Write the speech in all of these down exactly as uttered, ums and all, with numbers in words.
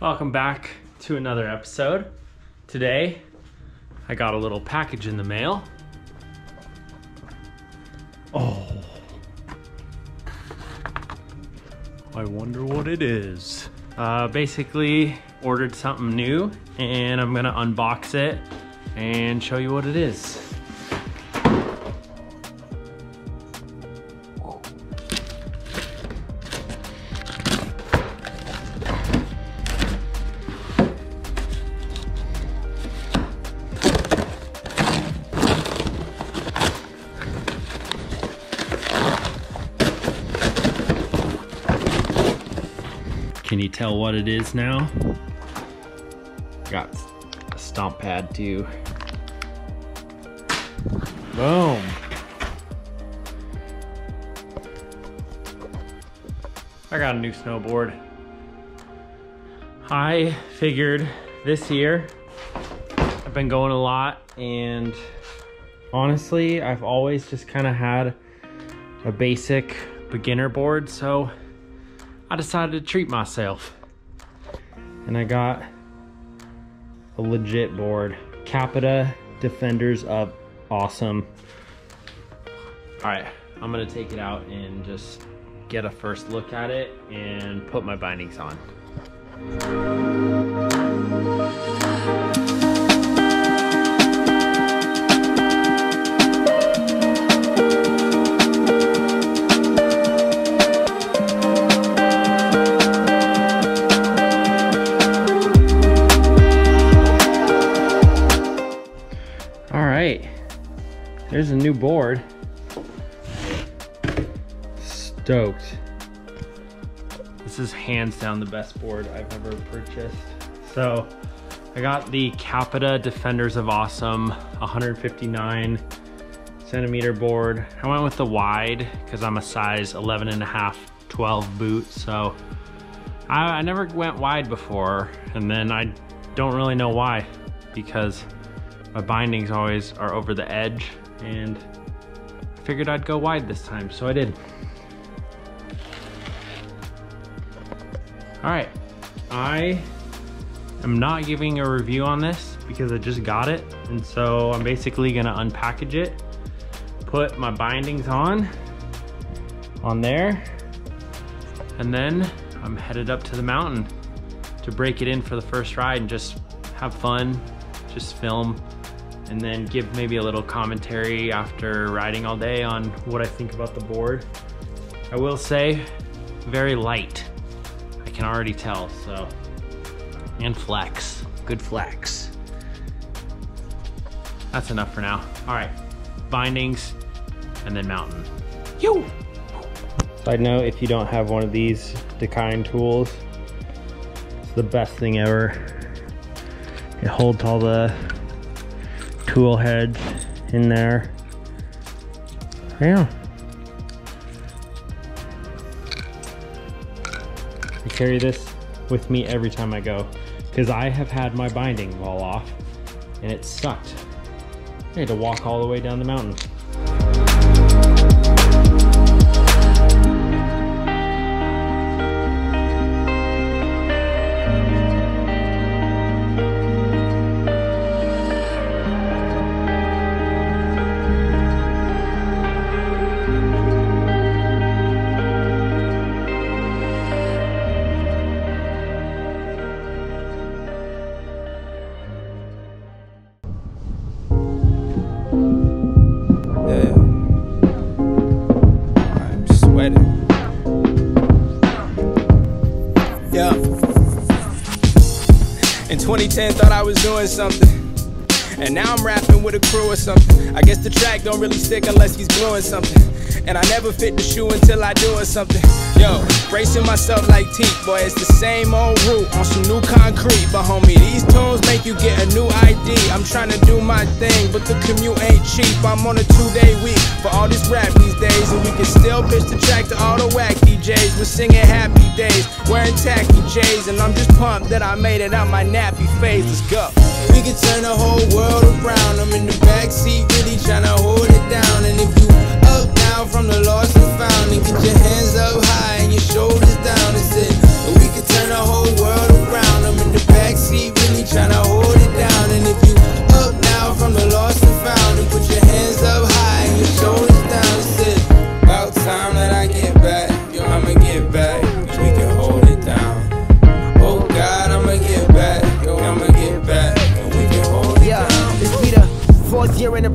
Welcome back to another episode. Today, I got a little package in the mail. Oh. I wonder what it is. Uh, basically, ordered something new and I'm gonna unbox it and show you what it is. Can you tell what it is now? Got a stomp pad too. Boom. I got a new snowboard. I figured this year, I've been going a lot and honestly, I've always just kind of had a basic beginner board. So I decided to treat myself and I got a legit board. Capita Defenders of Awesome. All right, I'm gonna take it out and just get a first look at it and put my bindings on. There's a new board. Stoked. This is hands down the best board I've ever purchased. So I got the Capita Defenders of Awesome one hundred fifty-nine centimeter board. I went with the wide because I'm a size eleven and a half, twelve boot. So I, I never went wide before. And then I don't really know why, because my bindings always are over the edge. And I figured I'd go wide this time, so I did. All right, I am not giving a review on this because I just got it. And so I'm basically gonna unpackage it, put my bindings on, on there, and then I'm headed up to the mountain to break it in for the first ride and just have fun, just film, and then give maybe a little commentary after riding all day on what I think about the board. I will say, very light. I can already tell, so. And flex, good flex. That's enough for now. All right, bindings and then mountain. Yo! Side note, if you don't have one of these Dakine tools, it's the best thing ever. It holds all the tool heads in there. Yeah. I carry this with me every time I go because I have had my binding fall off and it sucked. I had to walk all the way down the mountain. Yeah. In twenty ten, thought I was doing something, and now I'm rapping with a crew or something. I guess the track don't really stick unless he's gluing something, and I never fit the shoe until I do or something. Yo, bracing myself like teeth, boy, it's the same old route on some new concrete. But homie, these tunes make you get a new I D. I'm trying to do my thing, but the commute ain't cheap. I'm on a two-day week for all this rap these days, and we can still pitch the track to all the whack D Js. We're singing happy days, wearing tacky J's, and I'm just pumped that I made it out my nappy phase. Let's go. We can turn the whole world around. I'm in the backseat, really trying to hold it down. And if you up down from the lost and found, and get your hands up high and your shoulders down, and sit, we can turn the whole world around. I'm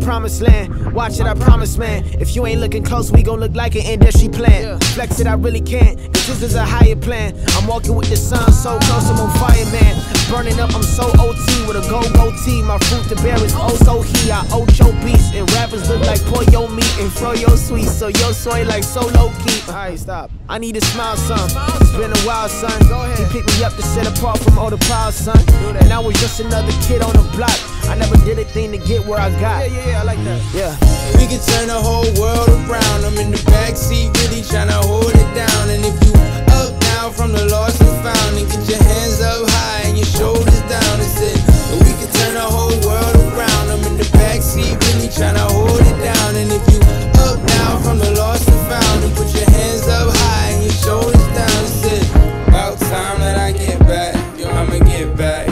promised land. Watch it, I promise, man. If you ain't looking close, we gon' look like an industry plan. Flex it, I really can't, cause this is a higher plan. I'm walking with the sun so close, I'm on fire, man. Burning up, I'm so O T with a go-go tee. My fruit to bear is oh so he. I ocho beats and rappers look like pour yo meat and throw yo sweet. So yo soy like so low-key. Alright, stop. I need to smile, son. It's been a while, son. You picked me up to set apart from all the pile, son. And I was just another kid on the block. I never did a thing to get where I got. Yeah, yeah, yeah, I like that. Yeah. We can turn the whole world around. I'm in the backseat, really tryna hold it down. And if you up down from the lost and found, and get your hands up high and your shoulders down, it's it. And we can turn the whole world around. I'm in the backseat, really tryna hold it down. And if you up down from the lost and found, and put your hands up high and your shoulders down, it's it. About time that I get back. Yo, I'ma get back.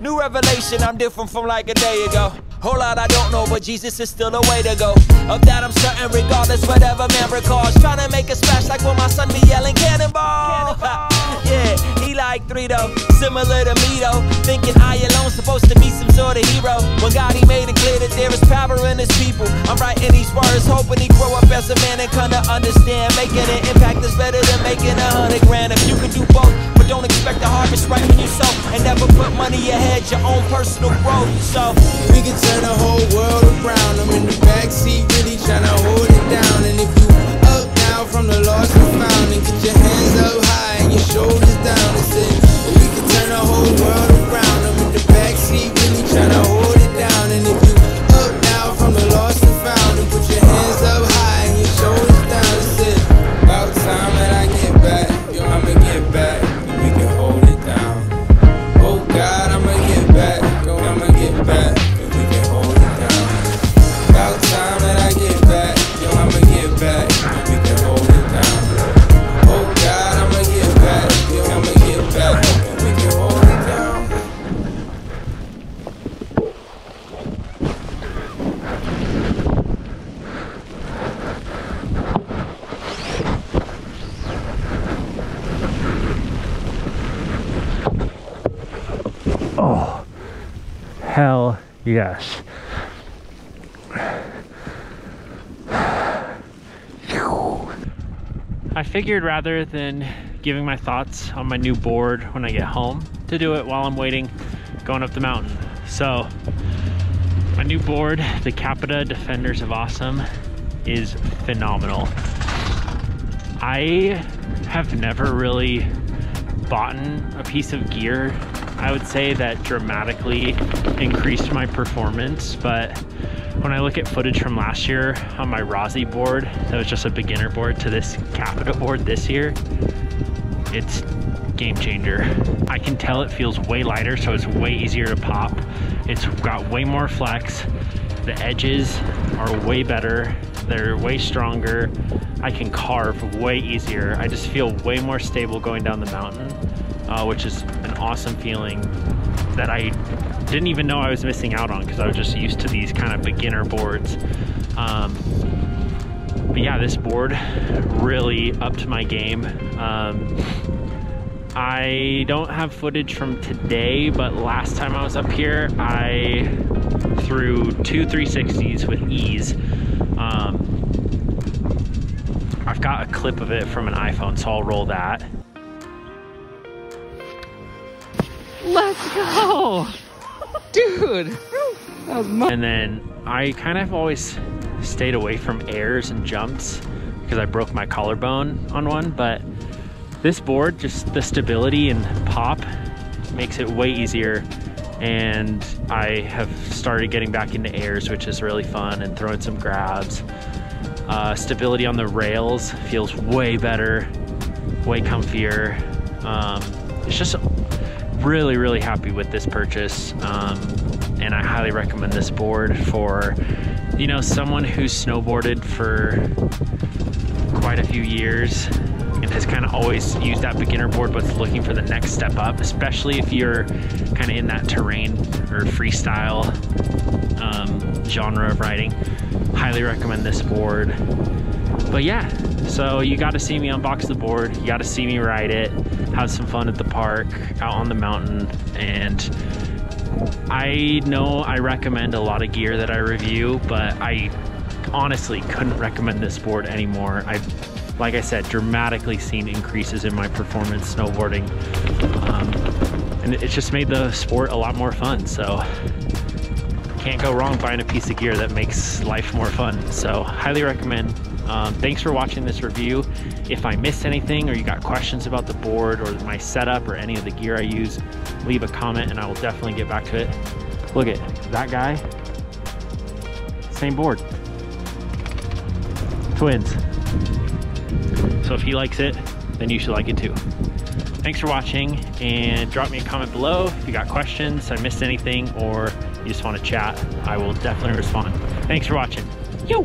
New revelation, I'm different from like a day ago. Whole lot I don't know, but Jesus is still a way to go. Of that I'm certain, regardless whatever man recalls. Trying to make a splash like when my son be yelling cannonball, cannonball. Yeah, he like three though, similar to me though. Thinking I alone supposed to be some sort of hero, when God he made it clear that there is power in his people. I'm writing these words, hoping he grow up as a man and kinda understand. Making an impact is better than making a hundred grand. If you can do both, but don't expect the harvest right when you sow, and never put money ahead your own personal growth. So we can turn the whole world around. I'm in the backseat really tryna hold it down. And if you up down from the lost and found, and get your hands up high and your shoulders down, it's it. And we can turn the whole world around. I'm in the backseat really tryna hold it down. And if you up down from the lost and found, and put your hands up high and your shoulders down, it's it. About time that I get back. Yo, I'ma get back. We can hold it down. Oh God, I'ma get back. Yo, I'ma get back. We can hold it down. About time that I get back. Yo, I'ma get back. We can hold it down. Oh God, I'ma get back. Yo, I'ma get back. We can hold it down. Hell yes. I figured rather than giving my thoughts on my new board when I get home, to do it while I'm waiting going up the mountain. So my new board, the Capita Defenders of Awesome, is phenomenal. I have never really bought a piece of gear, I would say, that dramatically increased my performance. But when I look at footage from last year on my Rossi board, that was just a beginner board, to this Capita board this year, it's game changer. I can tell it feels way lighter, so it's way easier to pop. It's got way more flex. The edges are way better. They're way stronger. I can carve way easier. I just feel way more stable going down the mountain. Uh, which is an awesome feeling that I didn't even know I was missing out on, because I was just used to these kind of beginner boards. Um, but yeah, this board really upped my game. Um, I don't have footage from today, but last time I was up here, I threw two three sixties with ease. Um, I've got a clip of it from an iPhone, so I'll roll that. Let's go, dude. That was my. And then I kind of always stayed away from airs and jumps because I broke my collarbone on one, but this board, just the stability and pop, makes it way easier. And I have started getting back into airs, which is really fun, and throwing some grabs. Uh, stability on the rails feels way better, way comfier. Um, it's just really, really happy with this purchase, um, and I highly recommend this board for, you know, someone who's snowboarded for quite a few years and has kind of always used that beginner board but's looking for the next step up, especially if you're kind of in that terrain or freestyle um, genre of riding. Highly recommend this board. But yeah, so you got to see me unbox the board, you got to see me ride it, have some fun at the park, out on the mountain. And I know I recommend a lot of gear that I review, but I honestly couldn't recommend this board anymore. I've, like I said, dramatically seen increases in my performance snowboarding. Um, and it's just made the sport a lot more fun. So can't go wrong buying a piece of gear that makes life more fun. So highly recommend. Um, thanks for watching this review. If I missed anything or you got questions about the board or my setup or any of the gear I use, leave a comment and I will definitely get back to it. Look at that guy, same board, twins. So if he likes it, then you should like it too. Thanks for watching, and drop me a comment below if you got questions, I missed anything, or you just want to chat. I will definitely respond. Thanks for watching. Yo!